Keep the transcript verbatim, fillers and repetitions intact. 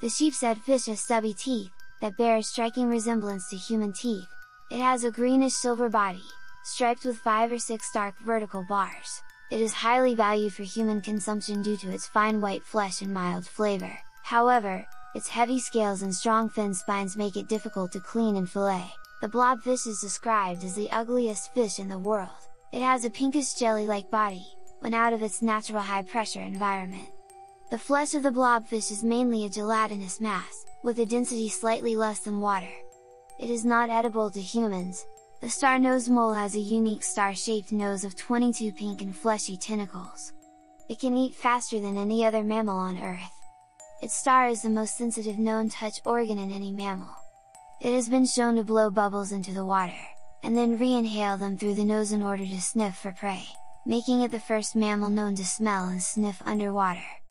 The sheepshead fish has stubby teeth, that bear a striking resemblance to human teeth. It has a greenish-silver body, striped with five or six dark vertical bars. It is highly valued for human consumption due to its fine white flesh and mild flavor. However, its heavy scales and strong fin spines make it difficult to clean and fillet. The blobfish is described as the ugliest fish in the world. It has a pinkish jelly-like body, when out of its natural high-pressure environment. The flesh of the blobfish is mainly a gelatinous mass, with a density slightly less than water. It is not edible to humans. The star nosed mole has a unique star-shaped nose of twenty-two pink and fleshy tentacles. It can eat faster than any other mammal on Earth. Its star is the most sensitive known touch organ in any mammal. It has been shown to blow bubbles into the water, and then re-inhale them through the nose in order to sniff for prey, making it the first mammal known to smell and sniff underwater.